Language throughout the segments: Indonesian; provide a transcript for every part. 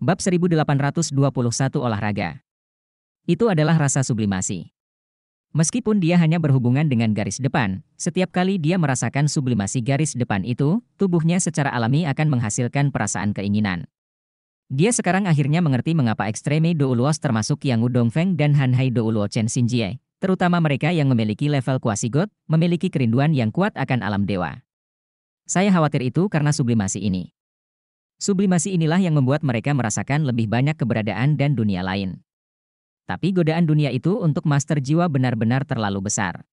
Bab 1821 Olahraga. Itu adalah rasa sublimasi. Meskipun dia hanya berhubungan dengan garis depan, setiap kali dia merasakan sublimasi garis depan itu, tubuhnya secara alami akan menghasilkan perasaan keinginan. Dia sekarang akhirnya mengerti mengapa ekstreme Douluo termasuk yang Udongfeng dan Hanhai Douluo Chen Xinjie, terutama mereka yang memiliki level kuasigot, memiliki kerinduan yang kuat akan alam dewa. Saya khawatir itu karena sublimasi ini. Sublimasi inilah yang membuat mereka merasakan lebih banyak keberadaan dan dunia lain. Tapi godaan dunia itu untuk master jiwa benar-benar terlalu besar.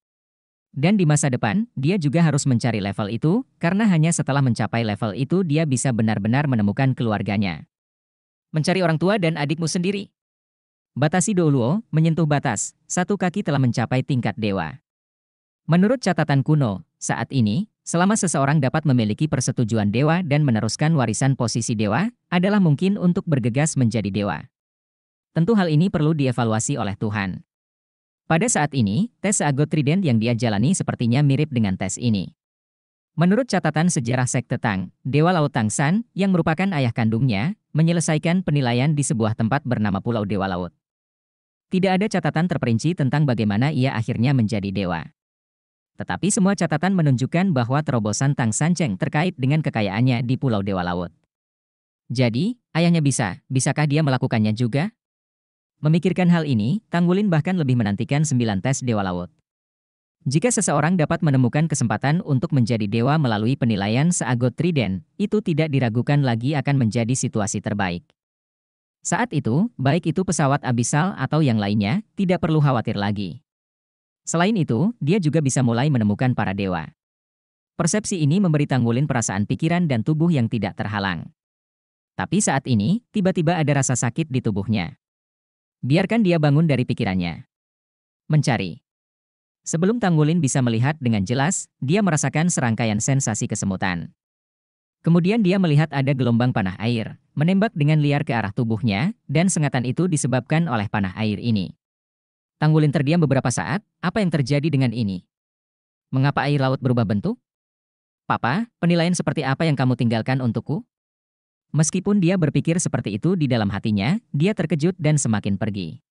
Dan di masa depan, dia juga harus mencari level itu, karena hanya setelah mencapai level itu dia bisa benar-benar menemukan keluarganya. Mencari orang tua dan adikmu sendiri. Batasi Douluo, menyentuh batas, satu kaki telah mencapai tingkat dewa. Menurut catatan kuno, saat ini, selama seseorang dapat memiliki persetujuan dewa dan meneruskan warisan posisi dewa, adalah mungkin untuk bergegas menjadi dewa. Tentu hal ini perlu dievaluasi oleh Tuhan. Pada saat ini, tes Seagod Trident yang dia jalani sepertinya mirip dengan tes ini. Menurut catatan sejarah sekte Tang, Dewa Laut Tang San, yang merupakan ayah kandungnya, menyelesaikan penilaian di sebuah tempat bernama Pulau Dewa Laut. Tidak ada catatan terperinci tentang bagaimana ia akhirnya menjadi dewa. Tetapi semua catatan menunjukkan bahwa terobosan Tang San Cheng terkait dengan kekayaannya di Pulau Dewa Laut. Jadi, ayahnya bisa, bisakah dia melakukannya juga? Memikirkan hal ini, Tang Wulin bahkan lebih menantikan 9 tes Dewa Laut. Jika seseorang dapat menemukan kesempatan untuk menjadi dewa melalui penilaian Seagod Trident, itu tidak diragukan lagi akan menjadi situasi terbaik. Saat itu, baik itu pesawat abisal atau yang lainnya, tidak perlu khawatir lagi. Selain itu, dia juga bisa mulai menemukan para dewa. Persepsi ini memberi Tang Wulin perasaan pikiran dan tubuh yang tidak terhalang. Tapi saat ini, tiba-tiba ada rasa sakit di tubuhnya. Biarkan dia bangun dari pikirannya. Mencari. Sebelum Tang Wulin bisa melihat dengan jelas, dia merasakan serangkaian sensasi kesemutan. Kemudian dia melihat ada gelombang panah air, menembak dengan liar ke arah tubuhnya, dan sengatan itu disebabkan oleh panah air ini. Tang Wulin terdiam beberapa saat, apa yang terjadi dengan ini? Mengapa air laut berubah bentuk? Papa, penilaian seperti apa yang kamu tinggalkan untukku? Meskipun dia berpikir seperti itu di dalam hatinya, dia terkejut dan semakin pergi.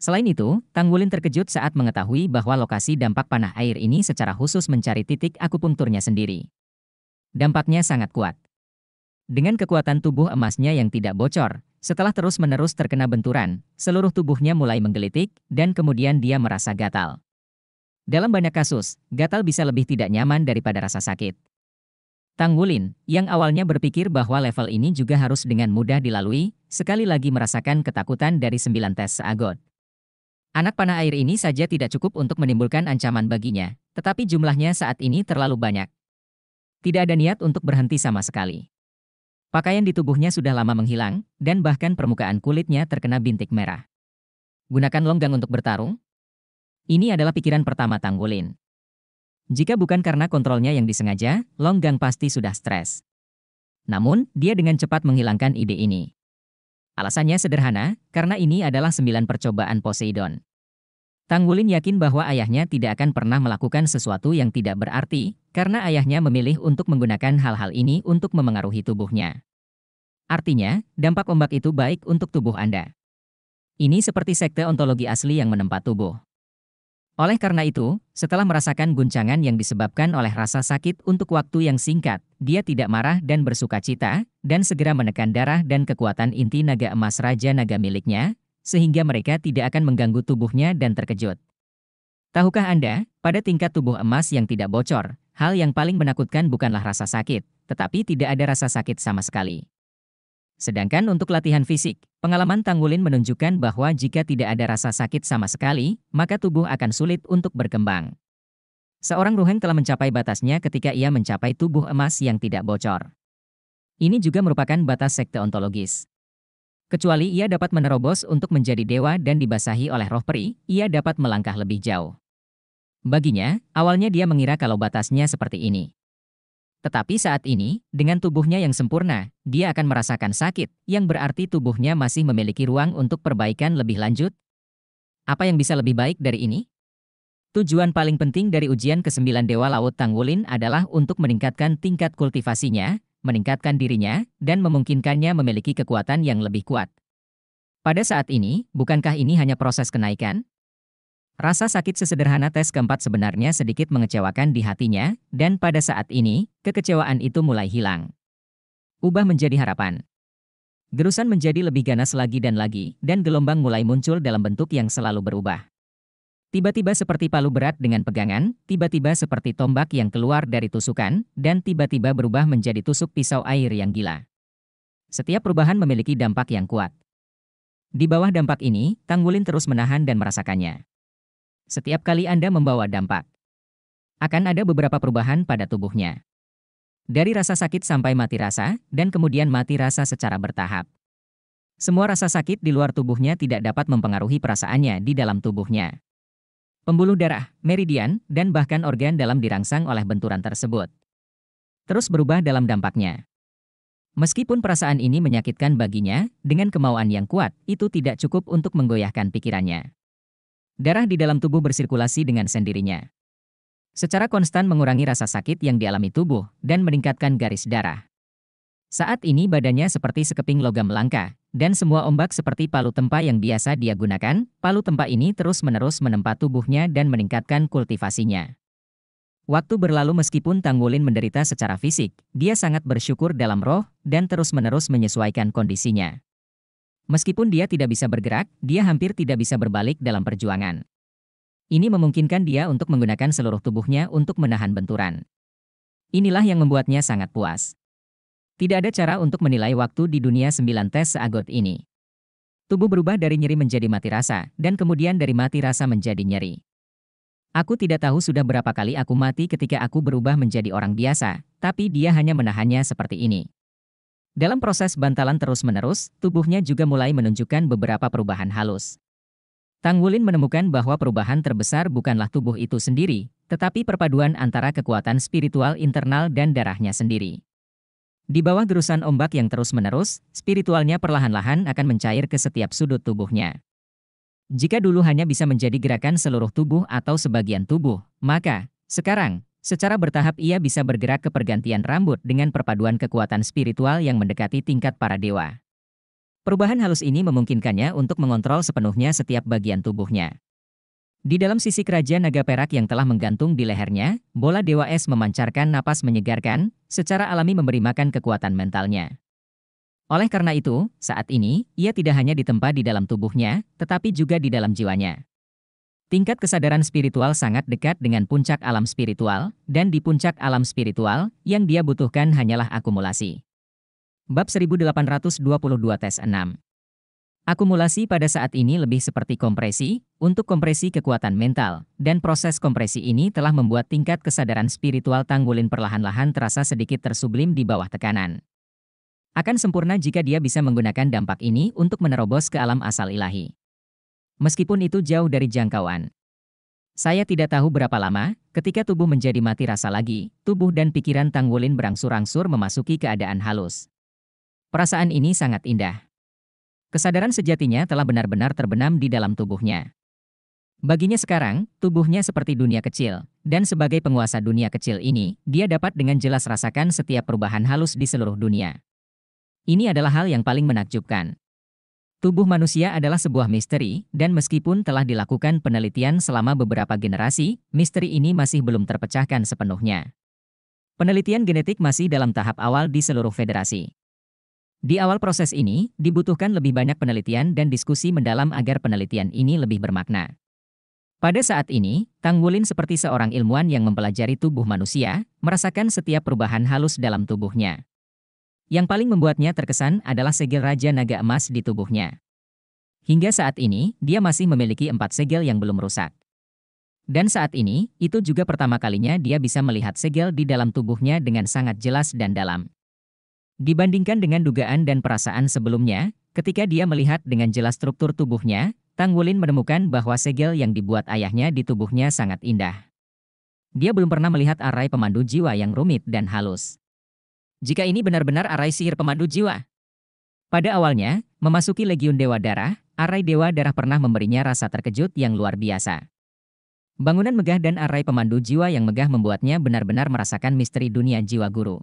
Selain itu, Tang Wulin terkejut saat mengetahui bahwa lokasi dampak panah air ini secara khusus mencari titik akupunkturnya sendiri. Dampaknya sangat kuat. Dengan kekuatan tubuh emasnya yang tidak bocor, setelah terus-menerus terkena benturan, seluruh tubuhnya mulai menggelitik, dan kemudian dia merasa gatal. Dalam banyak kasus, gatal bisa lebih tidak nyaman daripada rasa sakit. Tang Wulin, yang awalnya berpikir bahwa level ini juga harus dengan mudah dilalui, sekali lagi merasakan ketakutan dari 9 tes Seagod. Anak panah air ini saja tidak cukup untuk menimbulkan ancaman baginya, tetapi jumlahnya saat ini terlalu banyak. Tidak ada niat untuk berhenti sama sekali. Pakaian di tubuhnya sudah lama menghilang, dan bahkan permukaan kulitnya terkena bintik merah. Gunakan longgang untuk bertarung? Ini adalah pikiran pertama Tang Wulin. Jika bukan karena kontrolnya yang disengaja, longgang pasti sudah stres. Namun, dia dengan cepat menghilangkan ide ini. Alasannya sederhana, karena ini adalah 9 percobaan Poseidon. Tang Wulin yakin bahwa ayahnya tidak akan pernah melakukan sesuatu yang tidak berarti, karena ayahnya memilih untuk menggunakan hal-hal ini untuk memengaruhi tubuhnya. Artinya, dampak ombak itu baik untuk tubuh Anda. Ini seperti sekte ontologi asli yang menempa tubuh. Oleh karena itu, setelah merasakan guncangan yang disebabkan oleh rasa sakit untuk waktu yang singkat, dia tidak marah dan bersuka cita, dan segera menekan darah dan kekuatan inti naga emas Raja Naga miliknya, sehingga mereka tidak akan mengganggu tubuhnya dan terkejut. Tahukah Anda, pada tingkat tubuh emas yang tidak bocor, hal yang paling menakutkan bukanlah rasa sakit, tetapi tidak ada rasa sakit sama sekali. Sedangkan untuk latihan fisik, pengalaman Tang Wulin menunjukkan bahwa jika tidak ada rasa sakit sama sekali, maka tubuh akan sulit untuk berkembang. Seorang ruheng telah mencapai batasnya ketika ia mencapai tubuh emas yang tidak bocor. Ini juga merupakan batas sekte ontologis. Kecuali ia dapat menerobos untuk menjadi dewa dan dibasahi oleh roh peri, ia dapat melangkah lebih jauh. Baginya, awalnya dia mengira kalau batasnya seperti ini. Tetapi saat ini, dengan tubuhnya yang sempurna, dia akan merasakan sakit, yang berarti tubuhnya masih memiliki ruang untuk perbaikan lebih lanjut. Apa yang bisa lebih baik dari ini? Tujuan paling penting dari ujian ke-9 Dewa Laut Tang Wulin adalah untuk meningkatkan tingkat kultivasinya, meningkatkan dirinya, dan memungkinkannya memiliki kekuatan yang lebih kuat. Pada saat ini, bukankah ini hanya proses kenaikan? Rasa sakit sesederhana tes keempat sebenarnya sedikit mengecewakan di hatinya, dan pada saat ini, kekecewaan itu mulai hilang. Ubah menjadi harapan. Gerusan menjadi lebih ganas lagi dan lagi, dan gelombang mulai muncul dalam bentuk yang selalu berubah. Tiba-tiba seperti palu berat dengan pegangan, tiba-tiba seperti tombak yang keluar dari tusukan, dan tiba-tiba berubah menjadi tusuk pisau air yang gila. Setiap perubahan memiliki dampak yang kuat. Di bawah dampak ini, Tang Wulin terus menahan dan merasakannya. Setiap kali Anda membawa dampak, akan ada beberapa perubahan pada tubuhnya. Dari rasa sakit sampai mati rasa, dan kemudian mati rasa secara bertahap. Semua rasa sakit di luar tubuhnya tidak dapat mempengaruhi perasaannya di dalam tubuhnya. Pembuluh darah, meridian, dan bahkan organ dalam dirangsang oleh benturan tersebut. Terus berubah dalam dampaknya. Meskipun perasaan ini menyakitkan baginya, dengan kemauan yang kuat, itu tidak cukup untuk menggoyahkan pikirannya. Darah di dalam tubuh bersirkulasi dengan sendirinya. Secara konstan mengurangi rasa sakit yang dialami tubuh, dan meningkatkan garis darah. Saat ini badannya seperti sekeping logam langka, dan semua ombak seperti palu tempa yang biasa dia gunakan, palu tempa ini terus-menerus menempa tubuhnya dan meningkatkan kultivasinya. Waktu berlalu meskipun Tang Wulin menderita secara fisik, dia sangat bersyukur dalam roh, dan terus-menerus menyesuaikan kondisinya. Meskipun dia tidak bisa bergerak, dia hampir tidak bisa berbalik dalam perjuangan. Ini memungkinkan dia untuk menggunakan seluruh tubuhnya untuk menahan benturan. Inilah yang membuatnya sangat puas. Tidak ada cara untuk menilai waktu di dunia 9 tes Seagod ini. Tubuh berubah dari nyeri menjadi mati rasa, dan kemudian dari mati rasa menjadi nyeri. Aku tidak tahu sudah berapa kali aku mati ketika aku berubah menjadi orang biasa, tapi dia hanya menahannya seperti ini. Dalam proses bantalan terus-menerus, tubuhnya juga mulai menunjukkan beberapa perubahan halus. Tang Wulin menemukan bahwa perubahan terbesar bukanlah tubuh itu sendiri, tetapi perpaduan antara kekuatan spiritual internal dan darahnya sendiri. Di bawah gerusan ombak yang terus-menerus, spiritualnya perlahan-lahan akan mencair ke setiap sudut tubuhnya. Jika dulu hanya bisa menjadi gerakan seluruh tubuh atau sebagian tubuh, maka sekarang, secara bertahap ia bisa bergerak ke pergantian rambut dengan perpaduan kekuatan spiritual yang mendekati tingkat para dewa. Perubahan halus ini memungkinkannya untuk mengontrol sepenuhnya setiap bagian tubuhnya. Di dalam sisik Raja Naga Perak yang telah menggantung di lehernya, bola dewa es memancarkan napas menyegarkan, secara alami memberi makan kekuatan mentalnya. Oleh karena itu, saat ini, ia tidak hanya ditempa di dalam tubuhnya, tetapi juga di dalam jiwanya. Tingkat kesadaran spiritual sangat dekat dengan puncak alam spiritual, dan di puncak alam spiritual, yang dia butuhkan hanyalah akumulasi. Bab 1822 tes 6. Akumulasi pada saat ini lebih seperti kompresi, untuk kompresi kekuatan mental, dan proses kompresi ini telah membuat tingkat kesadaran spiritual Tang Wulin perlahan-lahan terasa sedikit tersublim di bawah tekanan. Akan sempurna jika dia bisa menggunakan dampak ini untuk menerobos ke alam asal ilahi. Meskipun itu jauh dari jangkauan. Saya tidak tahu berapa lama, ketika tubuh menjadi mati rasa lagi, tubuh dan pikiran Tang Wulin berangsur-angsur memasuki keadaan halus. Perasaan ini sangat indah. Kesadaran sejatinya telah benar-benar terbenam di dalam tubuhnya. Baginya sekarang, tubuhnya seperti dunia kecil, dan sebagai penguasa dunia kecil ini, dia dapat dengan jelas rasakan setiap perubahan halus di seluruh dunia. Ini adalah hal yang paling menakjubkan. Tubuh manusia adalah sebuah misteri, dan meskipun telah dilakukan penelitian selama beberapa generasi, misteri ini masih belum terpecahkan sepenuhnya. Penelitian genetik masih dalam tahap awal di seluruh federasi. Di awal proses ini, dibutuhkan lebih banyak penelitian dan diskusi mendalam agar penelitian ini lebih bermakna. Pada saat ini, Tang Wulin seperti seorang ilmuwan yang mempelajari tubuh manusia, merasakan setiap perubahan halus dalam tubuhnya. Yang paling membuatnya terkesan adalah segel Raja Naga Emas di tubuhnya. Hingga saat ini, dia masih memiliki 4 segel yang belum rusak. Dan saat ini, itu juga pertama kalinya dia bisa melihat segel di dalam tubuhnya dengan sangat jelas dan dalam. Dibandingkan dengan dugaan dan perasaan sebelumnya, ketika dia melihat dengan jelas struktur tubuhnya, Tang Wulin menemukan bahwa segel yang dibuat ayahnya di tubuhnya sangat indah. Dia belum pernah melihat arai pemandu jiwa yang rumit dan halus. Jika ini benar-benar arai sihir pemandu jiwa. Pada awalnya, memasuki Legiun Dewa Darah, arai Dewa Darah pernah memberinya rasa terkejut yang luar biasa. Bangunan megah dan arai pemandu jiwa yang megah membuatnya benar-benar merasakan misteri dunia jiwa guru.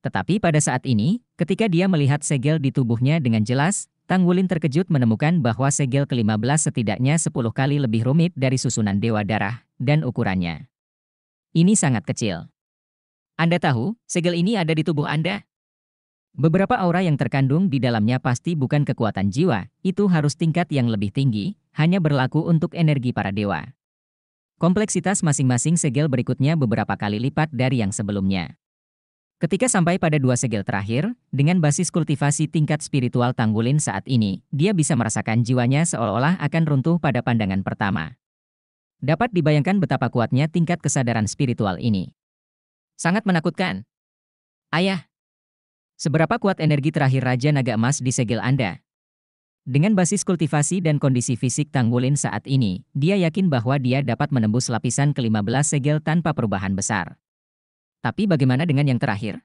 Tetapi pada saat ini, ketika dia melihat segel di tubuhnya dengan jelas, Tang Wulin terkejut menemukan bahwa segel ke-15 setidaknya 10 kali lebih rumit dari susunan dewa darah dan ukurannya. Ini sangat kecil. Anda tahu, segel ini ada di tubuh Anda. Beberapa aura yang terkandung di dalamnya pasti bukan kekuatan jiwa, itu harus tingkat yang lebih tinggi, hanya berlaku untuk energi para dewa. Kompleksitas masing-masing segel berikutnya beberapa kali lipat dari yang sebelumnya. Ketika sampai pada 2 segel terakhir, dengan basis kultivasi tingkat spiritual Tang Wulin saat ini, dia bisa merasakan jiwanya seolah-olah akan runtuh pada pandangan pertama. Dapat dibayangkan betapa kuatnya tingkat kesadaran spiritual ini. Sangat menakutkan. Ayah, seberapa kuat energi terakhir Raja Naga Emas di segel Anda? Dengan basis kultivasi dan kondisi fisik Tang Wulin saat ini, dia yakin bahwa dia dapat menembus lapisan ke-15 segel tanpa perubahan besar. Tapi bagaimana dengan yang terakhir?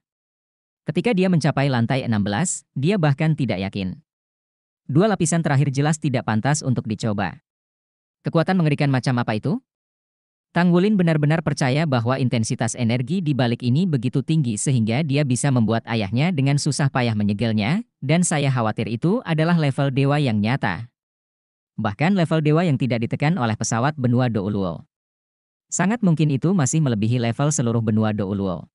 Ketika dia mencapai lantai 16, dia bahkan tidak yakin. 2 lapisan terakhir jelas tidak pantas untuk dicoba. Kekuatan mengerikan macam apa itu? Tang Wulin benar-benar percaya bahwa intensitas energi di balik ini begitu tinggi sehingga dia bisa membuat ayahnya dengan susah payah menyegelnya, dan saya khawatir itu adalah level dewa yang nyata. Bahkan level dewa yang tidak ditekan oleh pesawat benua Douluo. Sangat mungkin itu masih melebihi level seluruh benua Douluo.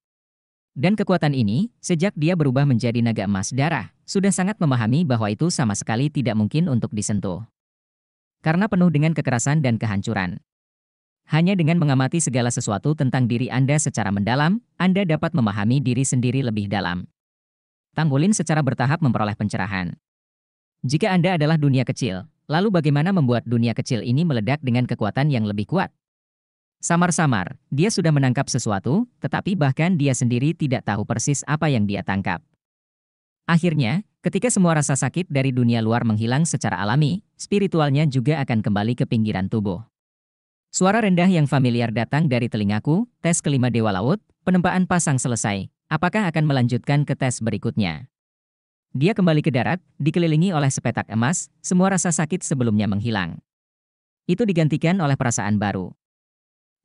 Dan kekuatan ini, sejak dia berubah menjadi naga emas darah, sudah sangat memahami bahwa itu sama sekali tidak mungkin untuk disentuh. Karena penuh dengan kekerasan dan kehancuran. Hanya dengan mengamati segala sesuatu tentang diri Anda secara mendalam, Anda dapat memahami diri sendiri lebih dalam. Tang Wulin secara bertahap memperoleh pencerahan. Jika Anda adalah dunia kecil, lalu bagaimana membuat dunia kecil ini meledak dengan kekuatan yang lebih kuat? Samar-samar, dia sudah menangkap sesuatu, tetapi bahkan dia sendiri tidak tahu persis apa yang dia tangkap. Akhirnya, ketika semua rasa sakit dari dunia luar menghilang secara alami, spiritualnya juga akan kembali ke pinggiran tubuh. Suara rendah yang familiar datang dari telingaku, tes kelima Dewa Laut, penempaan pasang selesai, apakah akan melanjutkan ke tes berikutnya? Dia kembali ke darat, dikelilingi oleh sepetak emas, semua rasa sakit sebelumnya menghilang. Itu digantikan oleh perasaan baru.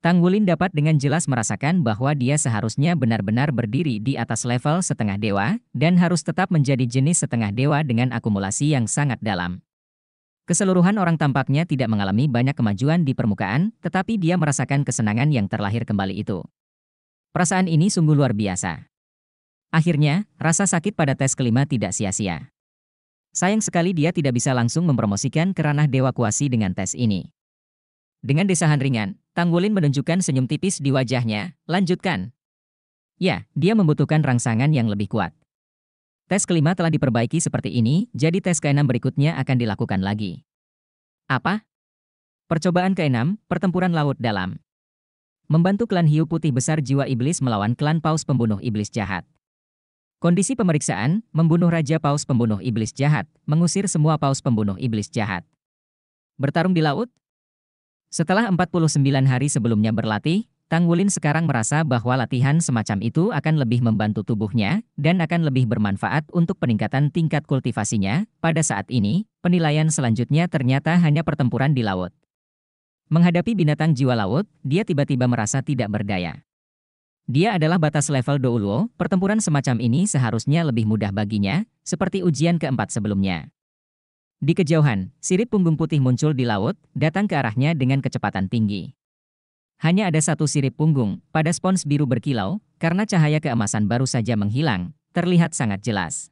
Tang Wulin dapat dengan jelas merasakan bahwa dia seharusnya benar-benar berdiri di atas level setengah dewa, dan harus tetap menjadi jenis setengah dewa dengan akumulasi yang sangat dalam. Keseluruhan orang tampaknya tidak mengalami banyak kemajuan di permukaan, tetapi dia merasakan kesenangan yang terlahir kembali itu. Perasaan ini sungguh luar biasa. Akhirnya, rasa sakit pada tes kelima tidak sia-sia. Sayang sekali dia tidak bisa langsung mempromosikan ke ranah dewa kuasi dengan tes ini. Dengan desahan ringan, Tang Wulin menunjukkan senyum tipis di wajahnya, lanjutkan. Ya, dia membutuhkan rangsangan yang lebih kuat. Tes kelima telah diperbaiki seperti ini, jadi tes ke-6 berikutnya akan dilakukan lagi. Apa? Percobaan ke-6, pertempuran laut dalam. Membantu klan hiu putih besar jiwa iblis melawan klan paus pembunuh iblis jahat. Kondisi pemeriksaan, membunuh raja paus pembunuh iblis jahat, mengusir semua paus pembunuh iblis jahat. Bertarung di laut? Setelah 49 hari sebelumnya berlatih, Tang Wulin sekarang merasa bahwa latihan semacam itu akan lebih membantu tubuhnya dan akan lebih bermanfaat untuk peningkatan tingkat kultivasinya. Pada saat ini, penilaian selanjutnya ternyata hanya pertempuran di laut. Menghadapi binatang jiwa laut, dia tiba-tiba merasa tidak berdaya. Dia adalah batas level Douluo, pertempuran semacam ini seharusnya lebih mudah baginya, seperti ujian keempat sebelumnya. Di kejauhan, sirip punggung putih muncul di laut, datang ke arahnya dengan kecepatan tinggi. Hanya ada satu sirip punggung, pada spons biru berkilau, karena cahaya keemasan baru saja menghilang, terlihat sangat jelas.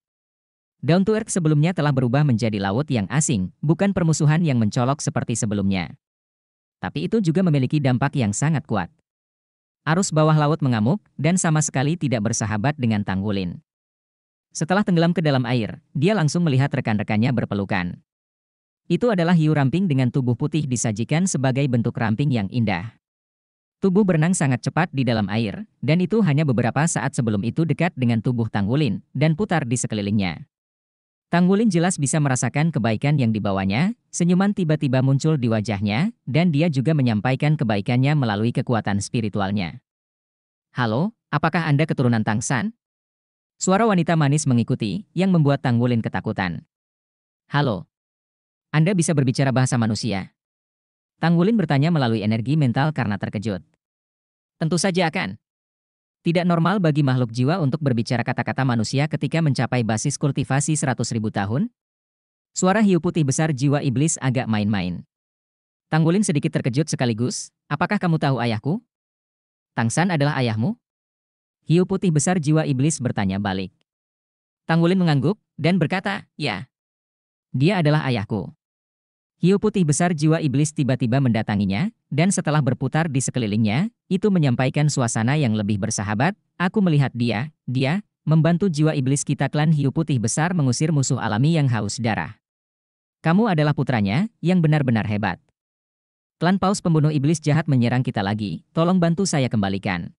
Down to Earth sebelumnya telah berubah menjadi laut yang asing, bukan permusuhan yang mencolok seperti sebelumnya. Tapi itu juga memiliki dampak yang sangat kuat. Arus bawah laut mengamuk, dan sama sekali tidak bersahabat dengan Tang Wulin. Setelah tenggelam ke dalam air, dia langsung melihat rekan-rekannya berpelukan. Itu adalah hiu ramping dengan tubuh putih disajikan sebagai bentuk ramping yang indah. Tubuh berenang sangat cepat di dalam air, dan itu hanya beberapa saat sebelum itu dekat dengan tubuh Tang Wulin, dan putar di sekelilingnya. Tang Wulin jelas bisa merasakan kebaikan yang dibawanya, senyuman tiba-tiba muncul di wajahnya, dan dia juga menyampaikan kebaikannya melalui kekuatan spiritualnya. Halo, apakah Anda keturunan Tang San? Suara wanita manis mengikuti, yang membuat Tang Wulin ketakutan. Halo. Anda bisa berbicara bahasa manusia? Tang Wulin bertanya melalui energi mental karena terkejut. Tentu saja akan. Tidak normal bagi makhluk jiwa untuk berbicara kata-kata manusia ketika mencapai basis kultivasi 100.000 tahun? Suara hiu putih besar jiwa iblis agak main-main. Tang Wulin sedikit terkejut sekaligus, apakah kamu tahu ayahku? Tang San adalah ayahmu? Hiu putih besar jiwa iblis bertanya balik. Tang Wulin mengangguk, dan berkata, ya. Dia adalah ayahku. Hiu putih besar jiwa iblis tiba-tiba mendatanginya, dan setelah berputar di sekelilingnya, itu menyampaikan suasana yang lebih bersahabat, aku melihat dia, membantu jiwa iblis kita klan hiu putih besar mengusir musuh alami yang haus darah. Kamu adalah putranya, yang benar-benar hebat. Klan paus pembunuh iblis jahat menyerang kita lagi, tolong bantu saya kembalikan.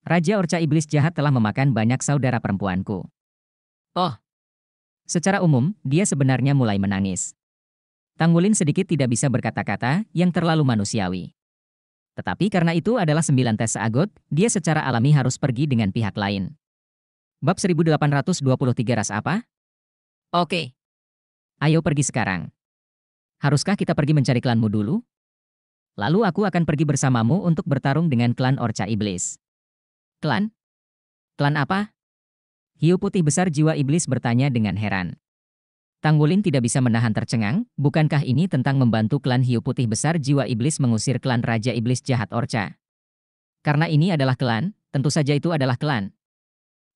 Raja Orca Iblis Jahat telah memakan banyak saudara perempuanku. Oh. Secara umum, dia sebenarnya mulai menangis. Tang Wulin sedikit tidak bisa berkata-kata yang terlalu manusiawi. Tetapi karena itu adalah 9 tes Seagod, dia secara alami harus pergi dengan pihak lain. Bab 1823 ras apa? Oke. Ayo pergi sekarang. Haruskah kita pergi mencari klanmu dulu? Lalu aku akan pergi bersamamu untuk bertarung dengan klan Orca Iblis. Klan? Klan apa? Hiu putih besar jiwa iblis bertanya dengan heran. Tang Wulin tidak bisa menahan tercengang, bukankah ini tentang membantu klan hiu putih besar jiwa iblis mengusir klan Raja Iblis Jahat Orca? Karena ini adalah klan, tentu saja itu adalah klan.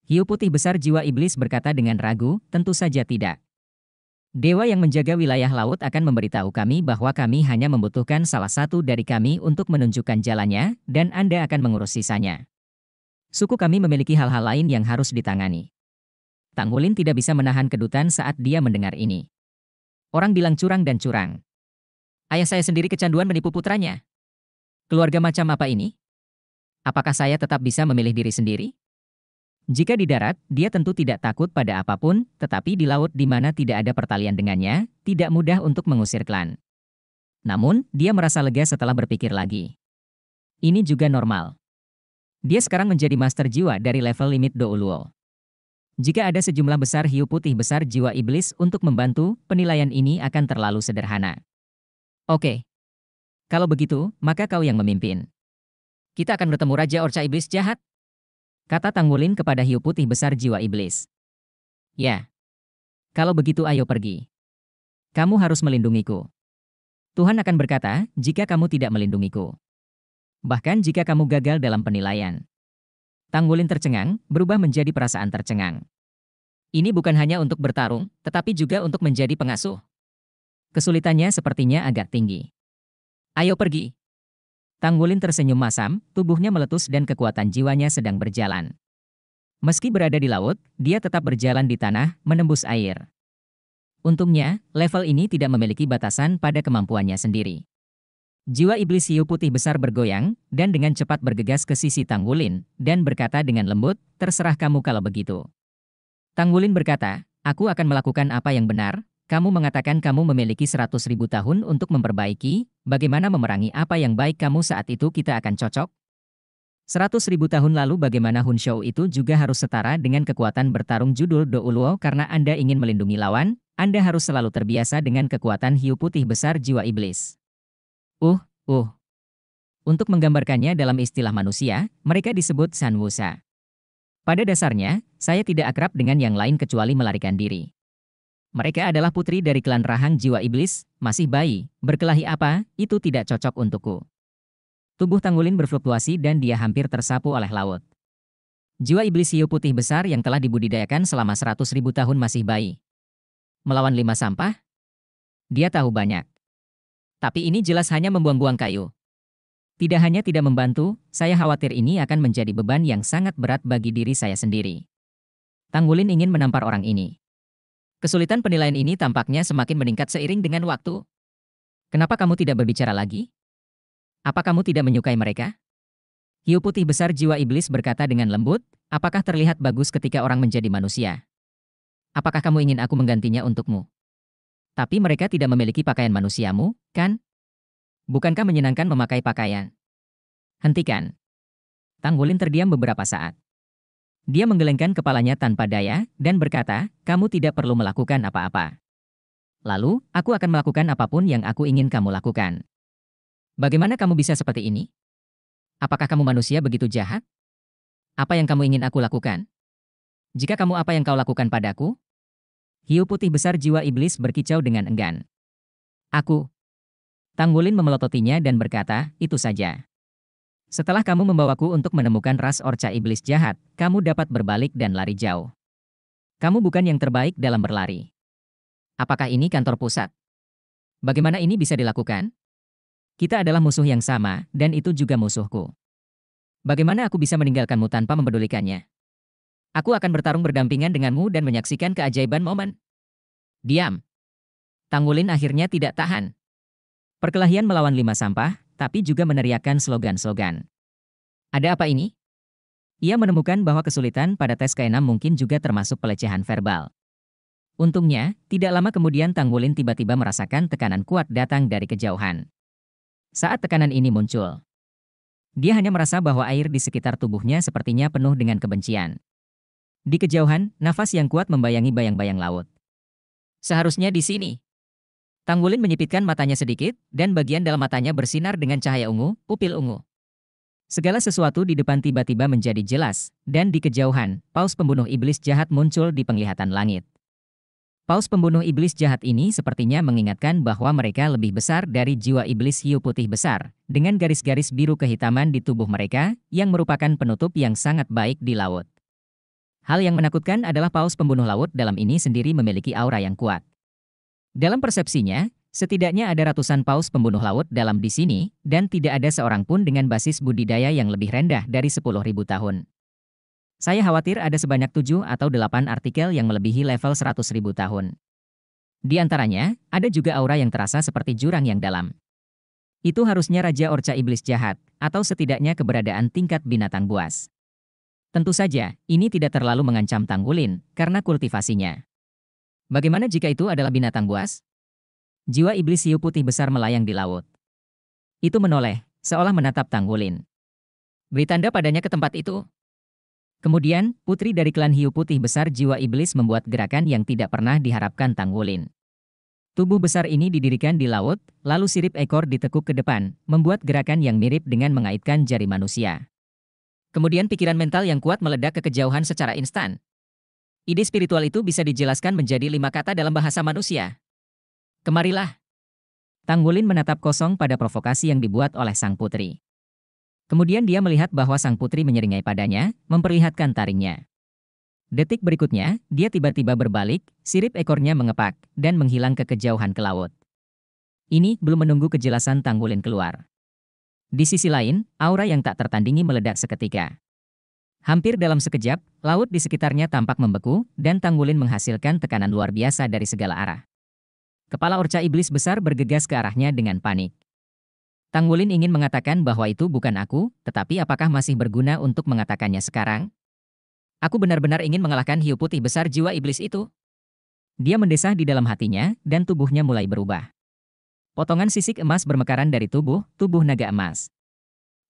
Hiu putih besar jiwa iblis berkata dengan ragu, tentu saja tidak. Dewa yang menjaga wilayah laut akan memberitahu kami bahwa kami hanya membutuhkan salah satu dari kami untuk menunjukkan jalannya, dan Anda akan mengurus sisanya. Suku kami memiliki hal-hal lain yang harus ditangani. Tang Wulin tidak bisa menahan kedutan saat dia mendengar ini. Orang bilang curang dan curang. Ayah saya sendiri kecanduan menipu putranya. Keluarga macam apa ini? Apakah saya tetap bisa memilih diri sendiri? Jika di darat, dia tentu tidak takut pada apapun, tetapi di laut di mana tidak ada pertalian dengannya, tidak mudah untuk mengusir klan. Namun, dia merasa lega setelah berpikir lagi. Ini juga normal. Dia sekarang menjadi master jiwa dari level limit Douluo. Jika ada sejumlah besar hiu putih besar jiwa iblis untuk membantu, penilaian ini akan terlalu sederhana. Oke. Kalau begitu, maka kau yang memimpin. Kita akan bertemu Raja Orca Iblis Jahat. Kata Tang Wulin kepada hiu putih besar jiwa iblis. Ya. Kalau begitu ayo pergi. Kamu harus melindungiku. Tuhan akan berkata, jika kamu tidak melindungiku. Bahkan jika kamu gagal dalam penilaian. Tang Wulin tercengang, berubah menjadi perasaan tercengang. Ini bukan hanya untuk bertarung, tetapi juga untuk menjadi pengasuh. Kesulitannya sepertinya agak tinggi. Ayo pergi. Tang Wulin tersenyum masam, tubuhnya meletus dan kekuatan jiwanya sedang berjalan. Meski berada di laut, dia tetap berjalan di tanah, menembus air. Untungnya, level ini tidak memiliki batasan pada kemampuannya sendiri. Jiwa iblis hiu putih besar bergoyang, dan dengan cepat bergegas ke sisi Tang Wulin, dan berkata dengan lembut, terserah kamu kalau begitu. Tang Wulin berkata, aku akan melakukan apa yang benar, kamu mengatakan kamu memiliki 100.000 tahun untuk memperbaiki, bagaimana memerangi apa yang baik kamu saat itu kita akan cocok? 100.000 tahun lalu bagaimana Hunshou itu juga harus setara dengan kekuatan bertarung judul Douluo karena Anda ingin melindungi lawan, Anda harus selalu terbiasa dengan kekuatan hiu putih besar jiwa iblis. Untuk menggambarkannya dalam istilah manusia, mereka disebut sanwusa. Pada dasarnya, saya tidak akrab dengan yang lain kecuali melarikan diri. Mereka adalah putri dari klan rahang jiwa iblis, masih bayi, berkelahi apa, itu tidak cocok untukku. Tubuh Tang Wulin berfluktuasi dan dia hampir tersapu oleh laut. Jiwa iblis hiu putih besar yang telah dibudidayakan selama 100.000 tahun masih bayi. Melawan 5 sampah? Dia tahu banyak. Tapi ini jelas hanya membuang-buang kayu. Tidak hanya tidak membantu, saya khawatir ini akan menjadi beban yang sangat berat bagi diri saya sendiri. Tang Wulin ingin menampar orang ini. Kesulitan penilaian ini tampaknya semakin meningkat seiring dengan waktu. Kenapa kamu tidak berbicara lagi? Apa kamu tidak menyukai mereka? Hiu putih besar jiwa iblis berkata dengan lembut, apakah terlihat bagus ketika orang menjadi manusia? Apakah kamu ingin aku menggantinya untukmu? Tapi mereka tidak memiliki pakaian manusiamu, kan? Bukankah menyenangkan memakai pakaian? Hentikan. Tang Wulin terdiam beberapa saat. Dia menggelengkan kepalanya tanpa daya, dan berkata, kamu tidak perlu melakukan apa-apa. Lalu, aku akan melakukan apapun yang aku ingin kamu lakukan. Bagaimana kamu bisa seperti ini? Apakah kamu manusia begitu jahat? Apa yang kamu ingin aku lakukan? Jika kamu apa yang kau lakukan padaku? Hiu putih besar jiwa iblis berkicau dengan enggan. Aku. Tang Wulin memelototinya dan berkata, itu saja. Setelah kamu membawaku untuk menemukan ras orca iblis jahat, kamu dapat berbalik dan lari jauh. Kamu bukan yang terbaik dalam berlari. Apakah ini kantor pusat? Bagaimana ini bisa dilakukan? Kita adalah musuh yang sama, dan itu juga musuhku. Bagaimana aku bisa meninggalkanmu tanpa mempedulikannya? Aku akan bertarung berdampingan denganmu dan menyaksikan keajaiban momen. Diam. Tang Wulin akhirnya tidak tahan. Perkelahian melawan lima sampah, tapi juga meneriakkan slogan-slogan. Ada apa ini? Ia menemukan bahwa kesulitan pada tes K6 mungkin juga termasuk pelecehan verbal. Untungnya, tidak lama kemudian Tang Wulin tiba-tiba merasakan tekanan kuat datang dari kejauhan. Saat tekanan ini muncul, dia hanya merasa bahwa air di sekitar tubuhnya sepertinya penuh dengan kebencian. Di kejauhan, nafas yang kuat membayangi bayang-bayang laut. Seharusnya di sini. Tang Wulin menyipitkan matanya sedikit, dan bagian dalam matanya bersinar dengan cahaya ungu, pupil ungu. Segala sesuatu di depan tiba-tiba menjadi jelas, dan di kejauhan, paus pembunuh iblis jahat muncul di penglihatan langit. Paus pembunuh iblis jahat ini sepertinya mengingatkan bahwa mereka lebih besar dari jiwa iblis hiu putih besar, dengan garis-garis biru kehitaman di tubuh mereka, yang merupakan penutup yang sangat baik di laut. Hal yang menakutkan adalah paus pembunuh laut dalam ini sendiri memiliki aura yang kuat. Dalam persepsinya, setidaknya ada ratusan paus pembunuh laut dalam di sini, dan tidak ada seorang pun dengan basis budidaya yang lebih rendah dari 10.000 tahun. Saya khawatir ada sebanyak 7 atau 8 artikel yang melebihi level 100.000 tahun. Di antaranya, ada juga aura yang terasa seperti jurang yang dalam. Itu harusnya Raja Orca Iblis Jahat, atau setidaknya keberadaan tingkat binatang buas. Tentu saja, ini tidak terlalu mengancam Tang Wulin, karena kultivasinya. Bagaimana jika itu adalah binatang buas? Jiwa iblis hiu putih besar melayang di laut. Itu menoleh, seolah menatap Tang Wulin. Beri tanda padanya ke tempat itu. Kemudian, putri dari klan hiu putih besar jiwa iblis membuat gerakan yang tidak pernah diharapkan Tang Wulin. Tubuh besar ini didirikan di laut, lalu sirip ekor ditekuk ke depan, membuat gerakan yang mirip dengan mengaitkan jari manusia. Kemudian pikiran mental yang kuat meledak ke kejauhan secara instan. Ide spiritual itu bisa dijelaskan menjadi 5 kata dalam bahasa manusia. Kemarilah. Tang Wulin menatap kosong pada provokasi yang dibuat oleh sang putri. Kemudian dia melihat bahwa sang putri menyeringai padanya, memperlihatkan taringnya. Detik berikutnya, dia tiba-tiba berbalik, sirip ekornya mengepak, dan menghilang ke kejauhan ke laut. Ini belum menunggu kejelasan Tang Wulin keluar. Di sisi lain, aura yang tak tertandingi meledak seketika. Hampir dalam sekejap, laut di sekitarnya tampak membeku, dan Tang Wulin menghasilkan tekanan luar biasa dari segala arah. Kepala orca iblis besar bergegas ke arahnya dengan panik. Tang Wulin ingin mengatakan bahwa itu bukan aku, tetapi apakah masih berguna untuk mengatakannya sekarang? Aku benar-benar ingin mengalahkan hiu putih besar jiwa iblis itu. Dia mendesah di dalam hatinya, dan tubuhnya mulai berubah. Potongan sisik emas bermekaran dari tubuh naga emas.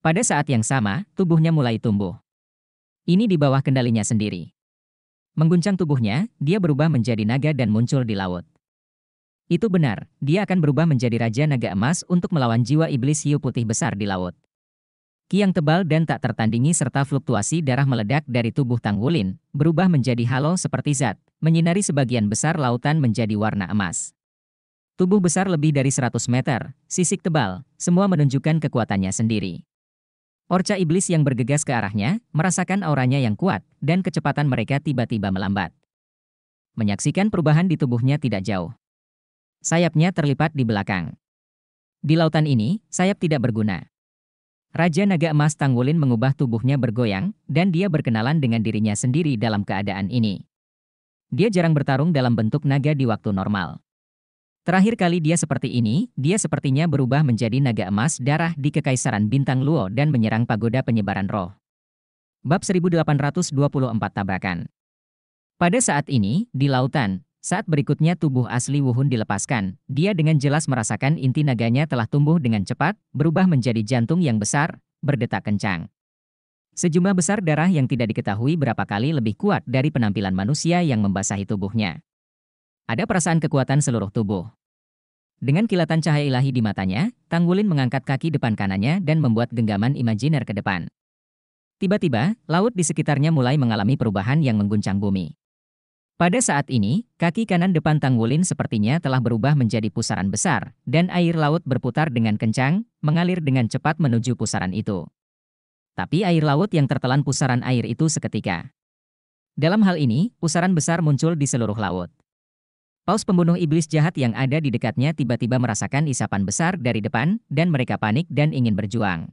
Pada saat yang sama, tubuhnya mulai tumbuh. Ini di bawah kendalinya sendiri. Mengguncang tubuhnya, dia berubah menjadi naga dan muncul di laut. Itu benar, dia akan berubah menjadi Raja Naga Emas untuk melawan jiwa iblis hiu putih besar di laut. Ki yang tebal dan tak tertandingi serta fluktuasi darah meledak dari tubuh Tang Wulin, berubah menjadi halo seperti zat, menyinari sebagian besar lautan menjadi warna emas. Tubuh besar lebih dari 100 meter, sisik tebal, semua menunjukkan kekuatannya sendiri. Orca iblis yang bergegas ke arahnya, merasakan auranya yang kuat, dan kecepatan mereka tiba-tiba melambat. Menyaksikan perubahan di tubuhnya tidak jauh. Sayapnya terlipat di belakang. Di lautan ini, sayap tidak berguna. Raja Naga Emas Tang Wulin mengubah tubuhnya bergoyang, dan dia berkenalan dengan dirinya sendiri dalam keadaan ini. Dia jarang bertarung dalam bentuk naga di waktu normal. Terakhir kali dia seperti ini, dia sepertinya berubah menjadi naga emas darah di Kekaisaran Bintang Luo dan menyerang pagoda penyebaran roh. Bab 1824 Tabrakan. Pada saat ini, di lautan, saat berikutnya tubuh asli Wuhun dilepaskan, dia dengan jelas merasakan inti naganya telah tumbuh dengan cepat, berubah menjadi jantung yang besar, berdetak kencang. Sejumlah besar darah yang tidak diketahui berapa kali lebih kuat dari penampilan manusia yang membasahi tubuhnya. Ada perasaan kekuatan seluruh tubuh. Dengan kilatan cahaya ilahi di matanya, Tang Wulin mengangkat kaki depan kanannya dan membuat genggaman imajiner ke depan. Tiba-tiba, laut di sekitarnya mulai mengalami perubahan yang mengguncang bumi. Pada saat ini, kaki kanan depan Tang Wulin sepertinya telah berubah menjadi pusaran besar, dan air laut berputar dengan kencang, mengalir dengan cepat menuju pusaran itu. Tapi air laut yang tertelan pusaran air itu seketika. Dalam hal ini, pusaran besar muncul di seluruh laut. Paus pembunuh iblis jahat yang ada di dekatnya tiba-tiba merasakan isapan besar dari depan, dan mereka panik dan ingin berjuang.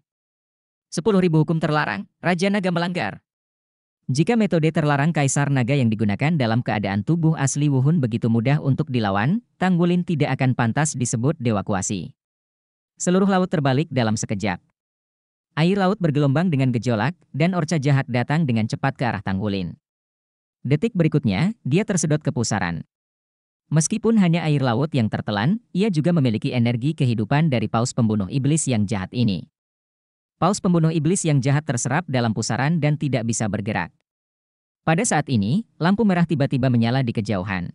10.000 hukum terlarang, Raja Naga melanggar. Jika metode terlarang Kaisar Naga yang digunakan dalam keadaan tubuh asli Wuhun begitu mudah untuk dilawan, Tang Wulin tidak akan pantas disebut Dewa Kuasi. Seluruh laut terbalik dalam sekejap. Air laut bergelombang dengan gejolak, dan orca jahat datang dengan cepat ke arah Tang Wulin. Detik berikutnya, dia tersedot ke pusaran. Meskipun hanya air laut yang tertelan, ia juga memiliki energi kehidupan dari paus pembunuh iblis yang jahat ini. Paus pembunuh iblis yang jahat terserap dalam pusaran dan tidak bisa bergerak. Pada saat ini, lampu merah tiba-tiba menyala di kejauhan.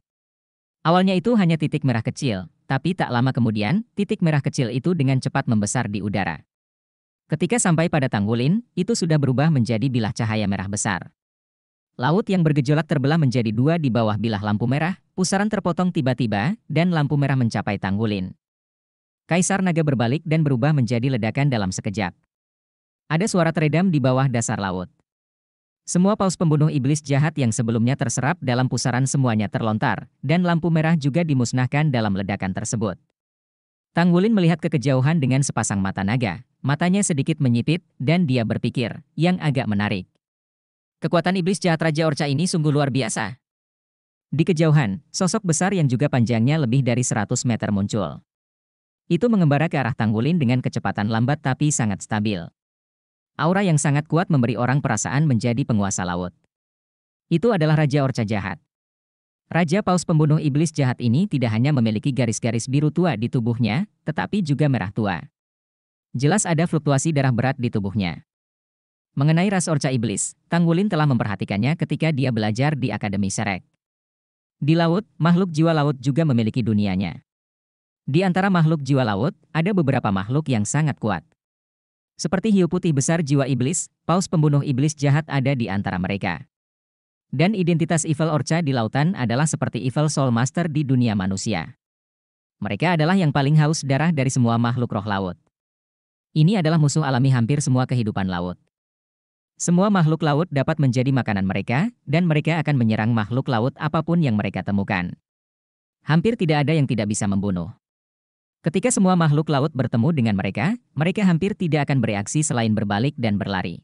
Awalnya itu hanya titik merah kecil, tapi tak lama kemudian, titik merah kecil itu dengan cepat membesar di udara. Ketika sampai pada Tang Wulin, itu sudah berubah menjadi bilah cahaya merah besar. Laut yang bergejolak terbelah menjadi dua di bawah bilah lampu merah, pusaran terpotong tiba-tiba, dan lampu merah mencapai Tang Wulin. Kaisar Naga berbalik dan berubah menjadi ledakan dalam sekejap. Ada suara teredam di bawah dasar laut. Semua paus pembunuh iblis jahat yang sebelumnya terserap dalam pusaran semuanya terlontar, dan lampu merah juga dimusnahkan dalam ledakan tersebut. Tang Wulin melihat ke kejauhan dengan sepasang mata naga, matanya sedikit menyipit, dan dia berpikir, yang agak menarik. Kekuatan iblis jahat Raja Orca ini sungguh luar biasa. Di kejauhan, sosok besar yang juga panjangnya lebih dari 100 meter muncul. Itu mengembara ke arah Tang Wulin dengan kecepatan lambat tapi sangat stabil. Aura yang sangat kuat memberi orang perasaan menjadi penguasa laut. Itu adalah Raja Orca jahat. Raja Paus pembunuh iblis jahat ini tidak hanya memiliki garis-garis biru tua di tubuhnya, tetapi juga merah tua. Jelas ada fluktuasi darah berat di tubuhnya. Mengenai ras Orca Iblis, Tang Wulin telah memperhatikannya ketika dia belajar di Akademi Shrek. Di laut, makhluk jiwa laut juga memiliki dunianya. Di antara makhluk jiwa laut, ada beberapa makhluk yang sangat kuat. Seperti hiu putih besar jiwa iblis, paus pembunuh iblis jahat ada di antara mereka. Dan identitas Evil Orca di lautan adalah seperti Evil Soul Master di dunia manusia. Mereka adalah yang paling haus darah dari semua makhluk roh laut. Ini adalah musuh alami hampir semua kehidupan laut. Semua makhluk laut dapat menjadi makanan mereka, dan mereka akan menyerang makhluk laut apapun yang mereka temukan. Hampir tidak ada yang tidak bisa membunuh. Ketika semua makhluk laut bertemu dengan mereka, mereka hampir tidak akan bereaksi selain berbalik dan berlari.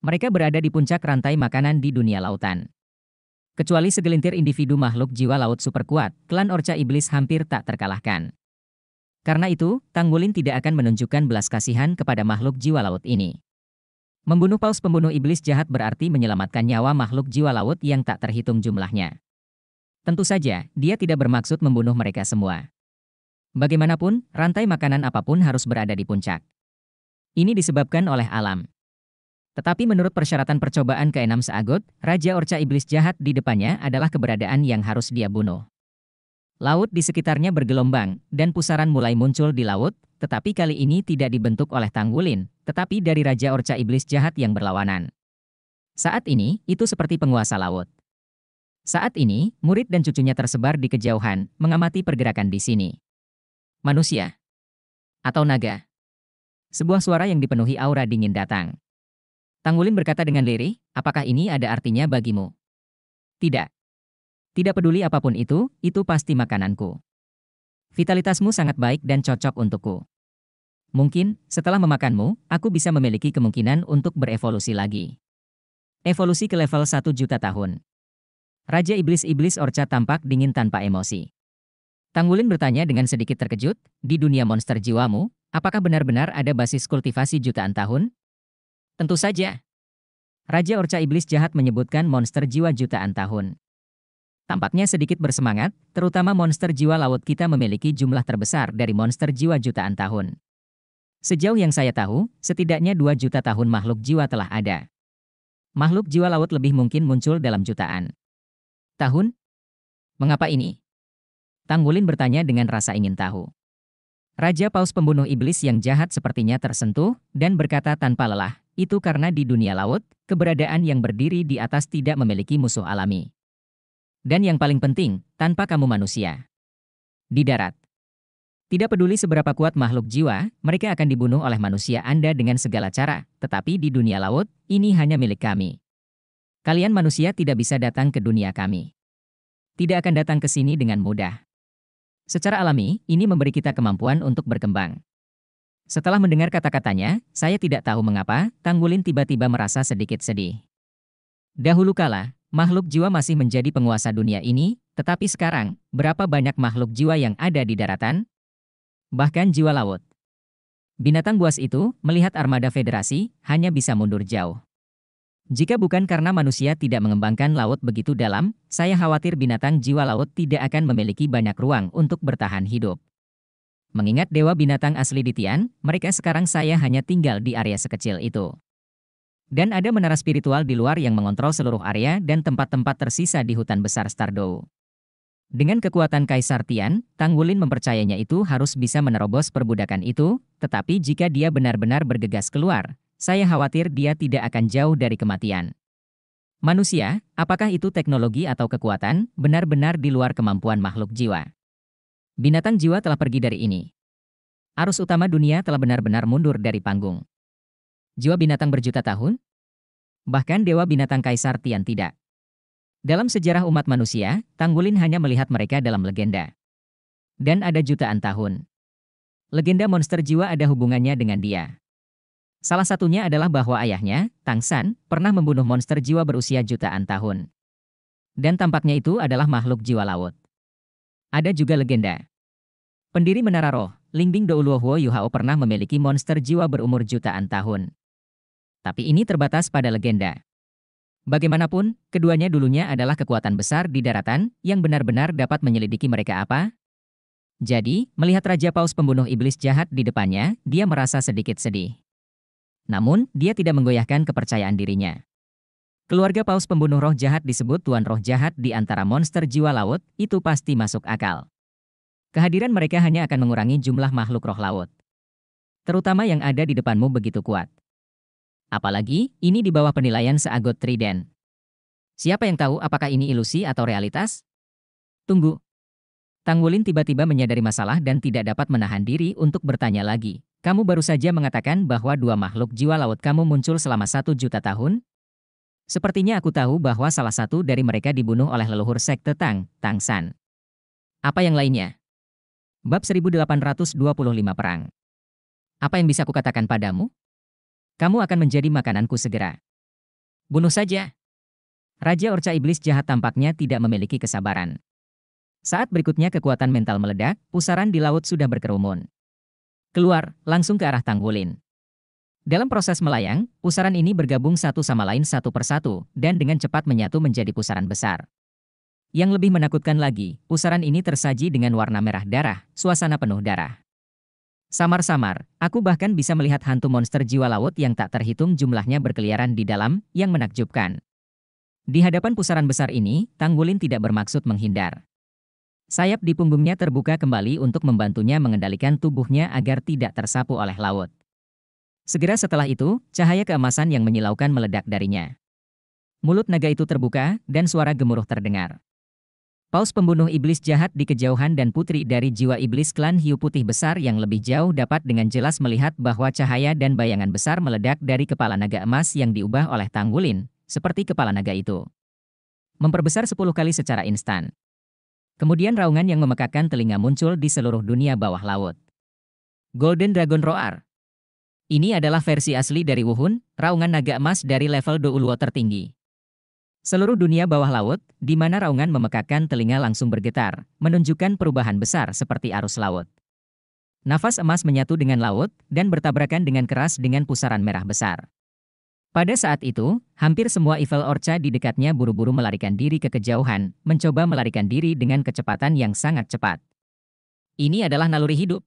Mereka berada di puncak rantai makanan di dunia lautan. Kecuali segelintir individu makhluk jiwa laut super kuat, klan Orca Iblis hampir tak terkalahkan. Karena itu, Tang Wulin tidak akan menunjukkan belas kasihan kepada makhluk jiwa laut ini. Membunuh paus pembunuh iblis jahat berarti menyelamatkan nyawa makhluk jiwa laut yang tak terhitung jumlahnya. Tentu saja, dia tidak bermaksud membunuh mereka semua. Bagaimanapun, rantai makanan apapun harus berada di puncak. Ini disebabkan oleh alam. Tetapi menurut persyaratan percobaan ke-6 Seagod, Raja Orca Iblis jahat di depannya adalah keberadaan yang harus dia bunuh. Laut di sekitarnya bergelombang, dan pusaran mulai muncul di laut, tetapi kali ini tidak dibentuk oleh Tang Wulin, tetapi dari Raja Orca Iblis jahat yang berlawanan. Saat ini, itu seperti penguasa laut. Saat ini, murid dan cucunya tersebar di kejauhan, mengamati pergerakan di sini. Manusia. Atau naga. Sebuah suara yang dipenuhi aura dingin datang. Tang Wulin berkata dengan lirih, apakah ini ada artinya bagimu? Tidak. Tidak peduli apapun itu pasti makananku. Vitalitasmu sangat baik dan cocok untukku. Mungkin, setelah memakanmu, aku bisa memiliki kemungkinan untuk berevolusi lagi. Evolusi ke level 1 juta tahun. Raja Iblis-Iblis Orca tampak dingin tanpa emosi. Tang Wulin bertanya dengan sedikit terkejut, di dunia monster jiwamu, apakah benar-benar ada basis kultivasi jutaan tahun? Tentu saja. Raja Orca Iblis jahat menyebutkan monster jiwa jutaan tahun. Tampaknya sedikit bersemangat, terutama monster jiwa laut kita memiliki jumlah terbesar dari monster jiwa jutaan tahun. Sejauh yang saya tahu, setidaknya 2 juta tahun makhluk jiwa telah ada. Makhluk jiwa laut lebih mungkin muncul dalam jutaan tahun? Mengapa ini? Tang Wulin bertanya dengan rasa ingin tahu. Raja Paus pembunuh iblis yang jahat sepertinya tersentuh, dan berkata tanpa lelah, itu karena di dunia laut, keberadaan yang berdiri di atas tidak memiliki musuh alami. Dan yang paling penting, tanpa kamu manusia. Di darat. Tidak peduli seberapa kuat makhluk jiwa, mereka akan dibunuh oleh manusia Anda dengan segala cara, tetapi di dunia laut, ini hanya milik kami. Kalian manusia tidak bisa datang ke dunia kami. Tidak akan datang ke sini dengan mudah. Secara alami, ini memberi kita kemampuan untuk berkembang. Setelah mendengar kata-katanya, saya tidak tahu mengapa, Tang Wulin tiba-tiba merasa sedikit sedih. Dahulu kala, makhluk jiwa masih menjadi penguasa dunia ini, tetapi sekarang, berapa banyak makhluk jiwa yang ada di daratan? Bahkan jiwa laut. Binatang buas itu, melihat armada federasi, hanya bisa mundur jauh. Jika bukan karena manusia tidak mengembangkan laut begitu dalam, saya khawatir binatang jiwa laut tidak akan memiliki banyak ruang untuk bertahan hidup. Mengingat dewa binatang asli di Tian, mereka sekarang saya hanya tinggal di area sekecil itu. Dan ada menara spiritual di luar yang mengontrol seluruh area dan tempat-tempat tersisa di hutan besar Stardou. Dengan kekuatan Kaisar Tian, Tang Wulin mempercayainya itu harus bisa menerobos perbudakan itu, tetapi jika dia benar-benar bergegas keluar, saya khawatir dia tidak akan jauh dari kematian. Manusia, apakah itu teknologi atau kekuatan, benar-benar di luar kemampuan makhluk jiwa. Binatang jiwa telah pergi dari ini. Arus utama dunia telah benar-benar mundur dari panggung. Jiwa binatang berjuta tahun? Bahkan dewa binatang Kaisar Tian tidak. Dalam sejarah umat manusia, Tang Wulin hanya melihat mereka dalam legenda. Dan ada jutaan tahun. Legenda monster jiwa ada hubungannya dengan dia. Salah satunya adalah bahwa ayahnya, Tang San, pernah membunuh monster jiwa berusia jutaan tahun. Dan tampaknya itu adalah makhluk jiwa laut. Ada juga legenda. Pendiri Menara Roh, Lingbing Douluo Yuhao pernah memiliki monster jiwa berumur jutaan tahun. Tapi ini terbatas pada legenda. Bagaimanapun, keduanya dulunya adalah kekuatan besar di daratan yang benar-benar dapat menyelidiki mereka apa. Jadi, melihat Raja Paus pembunuh iblis jahat di depannya, dia merasa sedikit sedih. Namun, dia tidak menggoyahkan kepercayaan dirinya. Keluarga Paus pembunuh roh jahat disebut tuan roh jahat di antara monster jiwa laut, itu pasti masuk akal. Kehadiran mereka hanya akan mengurangi jumlah makhluk roh laut. Terutama yang ada di depanmu begitu kuat. Apalagi, ini di bawah penilaian Seagod Trident. Siapa yang tahu apakah ini ilusi atau realitas? Tunggu. Tang Wulin tiba-tiba menyadari masalah dan tidak dapat menahan diri untuk bertanya lagi. Kamu baru saja mengatakan bahwa dua makhluk jiwa laut kamu muncul selama 1.000.000 tahun? Sepertinya aku tahu bahwa salah satu dari mereka dibunuh oleh leluhur sekte Tang San. Apa yang lainnya? Bab 1825 Perang. Apa yang bisa kukatakan padamu? Kamu akan menjadi makananku segera. Bunuh saja. Raja Orca Iblis Jahat tampaknya tidak memiliki kesabaran. Saat berikutnya kekuatan mental meledak, pusaran di laut sudah berkerumun. Keluar, langsung ke arah Tang Wulin. Dalam proses melayang, pusaran ini bergabung satu sama lain satu persatu, dan dengan cepat menyatu menjadi pusaran besar. Yang lebih menakutkan lagi, pusaran ini tersaji dengan warna merah darah, suasana penuh darah. Samar-samar, aku bahkan bisa melihat hantu monster jiwa laut yang tak terhitung jumlahnya berkeliaran di dalam, yang menakjubkan. Di hadapan pusaran besar ini, Tang Wulin tidak bermaksud menghindar. Sayap di punggungnya terbuka kembali untuk membantunya mengendalikan tubuhnya agar tidak tersapu oleh laut. Segera setelah itu, cahaya keemasan yang menyilaukan meledak darinya. Mulut naga itu terbuka, dan suara gemuruh terdengar. Paus pembunuh iblis jahat di kejauhan dan putri dari jiwa iblis klan hiu putih besar yang lebih jauh dapat dengan jelas melihat bahwa cahaya dan bayangan besar meledak dari kepala naga emas yang diubah oleh Tang Wulin, seperti kepala naga itu. Memperbesar 10 kali secara instan. Kemudian raungan yang memekakkan telinga muncul di seluruh dunia bawah laut. Golden Dragon Roar. Ini adalah versi asli dari Wuhun, raungan naga emas dari level Douluo tertinggi. Seluruh dunia bawah laut, di mana raungan memekakkan telinga langsung bergetar, menunjukkan perubahan besar seperti arus laut. Nafas emas menyatu dengan laut, dan bertabrakan dengan keras dengan pusaran merah besar. Pada saat itu, hampir semua evil orca di dekatnya buru-buru melarikan diri ke kejauhan, mencoba melarikan diri dengan kecepatan yang sangat cepat. Ini adalah naluri hidup.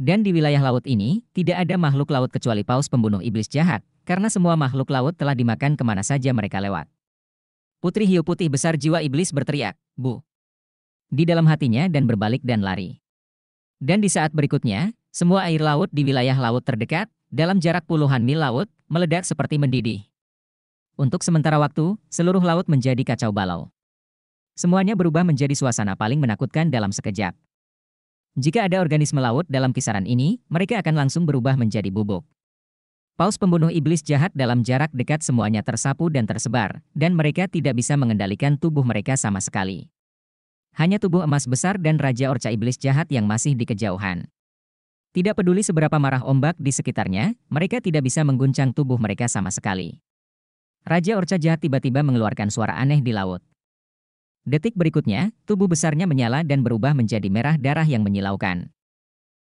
Dan di wilayah laut ini, tidak ada makhluk laut kecuali paus pembunuh iblis jahat, karena semua makhluk laut telah dimakan kemana saja mereka lewat. Putri hiu putih besar jiwa iblis berteriak, Bu! Di dalam hatinya dan berbalik dan lari. Dan di saat berikutnya, semua air laut di wilayah laut terdekat, dalam jarak puluhan mil laut, meledak seperti mendidih. Untuk sementara waktu, seluruh laut menjadi kacau balau. Semuanya berubah menjadi suasana paling menakutkan dalam sekejap. Jika ada organisme laut dalam kisaran ini, mereka akan langsung berubah menjadi bubuk. Paus pembunuh iblis jahat dalam jarak dekat semuanya tersapu dan tersebar, dan mereka tidak bisa mengendalikan tubuh mereka sama sekali. Hanya tubuh emas besar dan raja orca iblis jahat yang masih di kejauhan. Tidak peduli seberapa marah ombak di sekitarnya, mereka tidak bisa mengguncang tubuh mereka sama sekali. Raja orca jahat tiba-tiba mengeluarkan suara aneh di laut. Detik berikutnya, tubuh besarnya menyala dan berubah menjadi merah darah yang menyilaukan.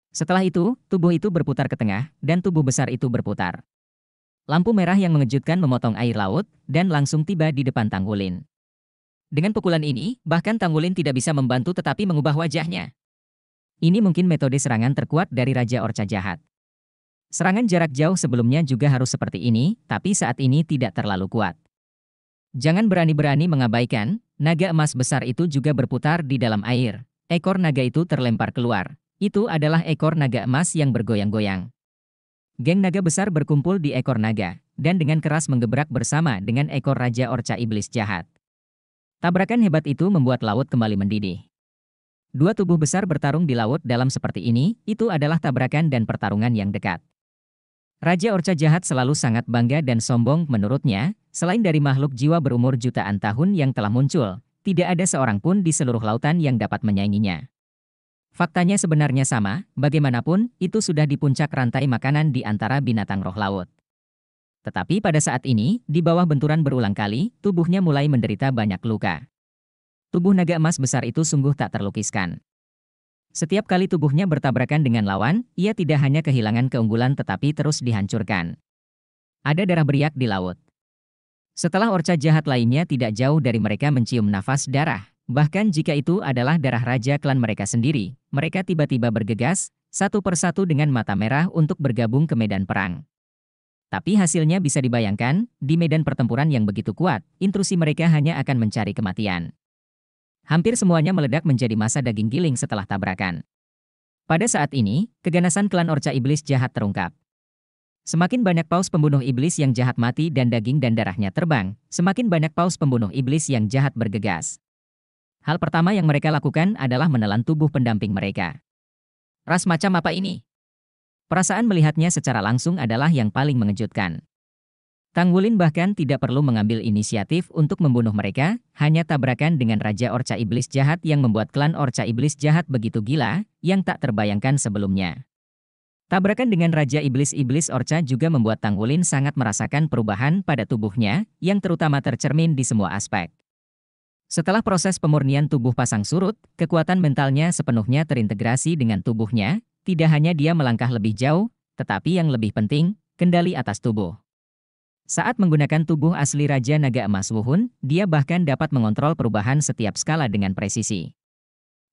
Setelah itu, tubuh itu berputar ke tengah, dan tubuh besar itu berputar. Lampu merah yang mengejutkan memotong air laut, dan langsung tiba di depan Tang Wulin. Dengan pukulan ini, bahkan Tang Wulin tidak bisa membantu tetapi mengubah wajahnya. Ini mungkin metode serangan terkuat dari Raja Orca Jahat. Serangan jarak jauh sebelumnya juga harus seperti ini, tapi saat ini tidak terlalu kuat. Jangan berani-berani mengabaikan, naga emas besar itu juga berputar di dalam air. Ekor naga itu terlempar keluar. Itu adalah ekor naga emas yang bergoyang-goyang. Geng naga besar berkumpul di ekor naga, dan dengan keras menggebrak bersama dengan ekor Raja Orca Iblis Jahat. Tabrakan hebat itu membuat laut kembali mendidih. Dua tubuh besar bertarung di laut dalam seperti ini, itu adalah tabrakan dan pertarungan yang dekat. Raja Orca Jahat selalu sangat bangga dan sombong menurutnya, selain dari makhluk jiwa berumur jutaan tahun yang telah muncul, tidak ada seorang pun di seluruh lautan yang dapat menyainginya. Faktanya sebenarnya sama, bagaimanapun, itu sudah di puncak rantai makanan di antara binatang roh laut. Tetapi pada saat ini, di bawah benturan berulang kali, tubuhnya mulai menderita banyak luka. Tubuh naga emas besar itu sungguh tak terlukiskan. Setiap kali tubuhnya bertabrakan dengan lawan, ia tidak hanya kehilangan keunggulan tetapi terus dihancurkan. Ada darah beriak di laut. Setelah orca jahat lainnya tidak jauh dari mereka mencium nafas darah, bahkan jika itu adalah darah raja klan mereka sendiri, mereka tiba-tiba bergegas, satu persatu dengan mata merah untuk bergabung ke medan perang. Tapi hasilnya bisa dibayangkan, di medan pertempuran yang begitu kuat, intrusi mereka hanya akan mencari kematian. Hampir semuanya meledak menjadi massa daging giling setelah tabrakan. Pada saat ini, keganasan klan Orca Iblis Jahat terungkap. Semakin banyak paus pembunuh iblis yang jahat mati dan daging dan darahnya terbang, semakin banyak paus pembunuh iblis yang jahat bergegas. Hal pertama yang mereka lakukan adalah menelan tubuh pendamping mereka. Ras macam apa ini? Perasaan melihatnya secara langsung adalah yang paling mengejutkan. Tang Wulin bahkan tidak perlu mengambil inisiatif untuk membunuh mereka, hanya tabrakan dengan Raja Orca Iblis Jahat yang membuat klan Orca Iblis Jahat begitu gila, yang tak terbayangkan sebelumnya. Tabrakan dengan Raja Iblis-Iblis Orca juga membuat Tang Wulin sangat merasakan perubahan pada tubuhnya, yang terutama tercermin di semua aspek. Setelah proses pemurnian tubuh pasang surut, kekuatan mentalnya sepenuhnya terintegrasi dengan tubuhnya. Tidak hanya dia melangkah lebih jauh, tetapi yang lebih penting, kendali atas tubuh. Saat menggunakan tubuh asli Raja Naga Emas Wuhun, dia bahkan dapat mengontrol perubahan setiap skala dengan presisi.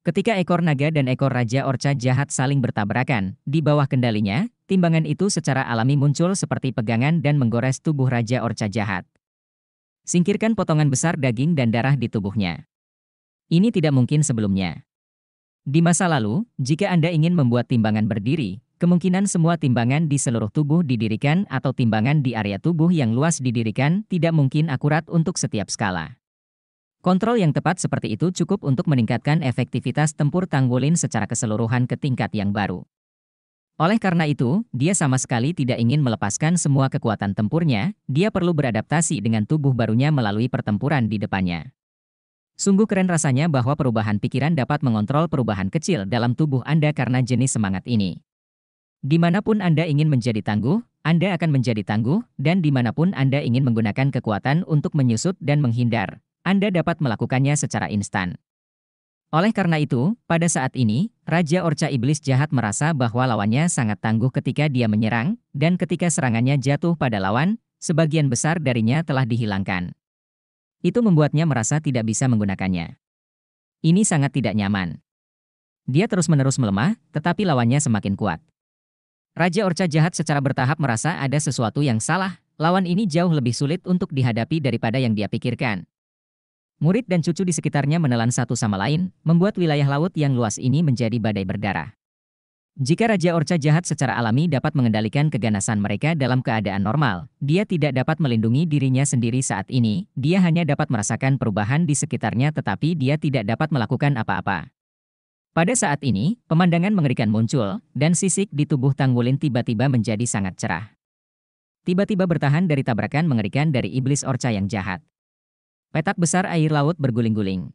Ketika ekor naga dan ekor Raja Orca Jahat saling bertabrakan, di bawah kendalinya, timbangan itu secara alami muncul seperti pegangan dan menggores tubuh Raja Orca Jahat. Singkirkan potongan besar daging dan darah di tubuhnya. Ini tidak mungkin sebelumnya. Di masa lalu, jika Anda ingin membuat timbangan berdiri, kemungkinan semua timbangan di seluruh tubuh didirikan atau timbangan di area tubuh yang luas didirikan tidak mungkin akurat untuk setiap skala. Kontrol yang tepat seperti itu cukup untuk meningkatkan efektivitas tempur Tang Wulin secara keseluruhan ke tingkat yang baru. Oleh karena itu, dia sama sekali tidak ingin melepaskan semua kekuatan tempurnya, dia perlu beradaptasi dengan tubuh barunya melalui pertempuran di depannya. Sungguh keren rasanya bahwa perubahan pikiran dapat mengontrol perubahan kecil dalam tubuh Anda karena jenis semangat ini. Dimanapun Anda ingin menjadi tangguh, Anda akan menjadi tangguh, dan dimanapun Anda ingin menggunakan kekuatan untuk menyusut dan menghindar, Anda dapat melakukannya secara instan. Oleh karena itu, pada saat ini, Raja Orca Iblis Jahat merasa bahwa lawannya sangat tangguh ketika dia menyerang, dan ketika serangannya jatuh pada lawan, sebagian besar darinya telah dihilangkan. Itu membuatnya merasa tidak bisa menggunakannya. Ini sangat tidak nyaman. Dia terus-menerus melemah, tetapi lawannya semakin kuat. Raja Orca Jahat secara bertahap merasa ada sesuatu yang salah, lawan ini jauh lebih sulit untuk dihadapi daripada yang dia pikirkan. Murid dan cucu di sekitarnya menelan satu sama lain, membuat wilayah laut yang luas ini menjadi badai berdarah. Jika Raja Orca jahat secara alami dapat mengendalikan keganasan mereka dalam keadaan normal, dia tidak dapat melindungi dirinya sendiri saat ini, dia hanya dapat merasakan perubahan di sekitarnya tetapi dia tidak dapat melakukan apa-apa. Pada saat ini, pemandangan mengerikan muncul, dan sisik di tubuh Tang Wulin tiba-tiba menjadi sangat cerah. Tiba-tiba bertahan dari tabrakan mengerikan dari iblis orca yang jahat. Petak besar air laut berguling-guling.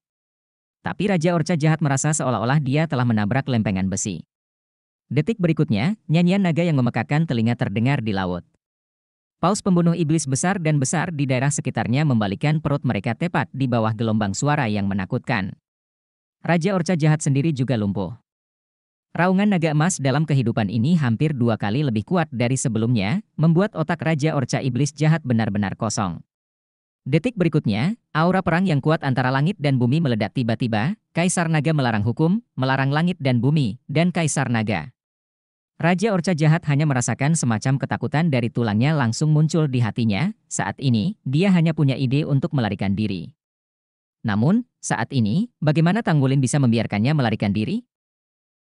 Tapi Raja Orca jahat merasa seolah-olah dia telah menabrak lempengan besi. Detik berikutnya, nyanyian naga yang memekakkan telinga terdengar di laut. Paus pembunuh iblis besar dan besar di daerah sekitarnya membalikkan perut mereka tepat di bawah gelombang suara yang menakutkan. Raja Orca jahat sendiri juga lumpuh. Raungan naga emas dalam kehidupan ini hampir 2 kali lebih kuat dari sebelumnya, membuat otak Raja Orca iblis jahat benar-benar kosong. Detik berikutnya, aura perang yang kuat antara langit dan bumi meledak tiba-tiba, Kaisar Naga melarang hukum, melarang langit dan bumi, dan Kaisar Naga. Raja Orca jahat hanya merasakan semacam ketakutan dari tulangnya langsung muncul di hatinya, saat ini, dia hanya punya ide untuk melarikan diri. Namun, saat ini, bagaimana Tang Wulin bisa membiarkannya melarikan diri?